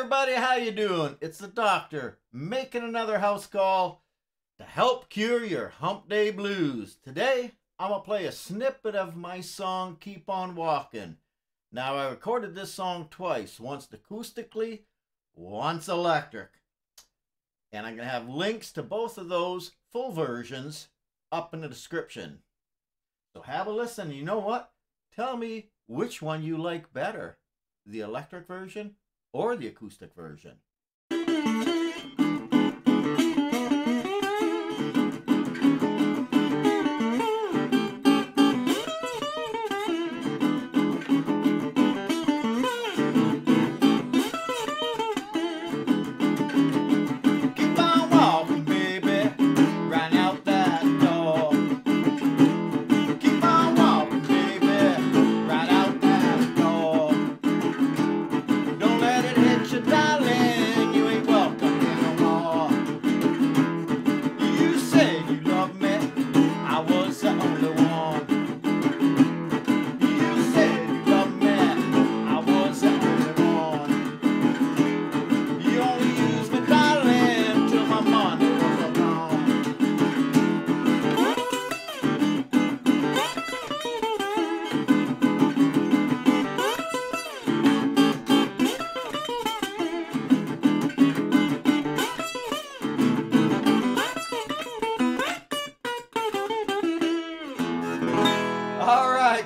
everybody, how you doing? It's the doctor making another house call to help cure your hump day blues. Today, I'm gonna play a snippet of my song, Keep On Walking. Now, I recorded this song twice, once acoustically, once electric. And I'm gonna have links to both of those full versions up in the description. So have a listen. You know what? Tell me which one you like better, the electric version or the acoustic version.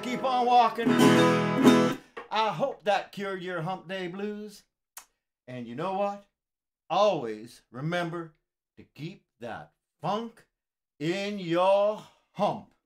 Keep on walking. I hope that cured your hump day blues. And you know what? Always remember to keep that funk in your hump.